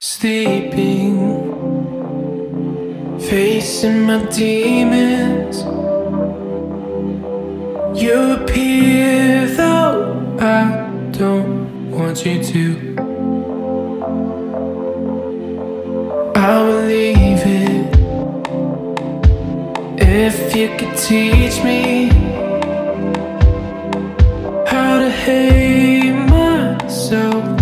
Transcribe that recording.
Sleeping, facing my demons. You appear though I don't want you to. I will leave it if you could teach me how to hate myself.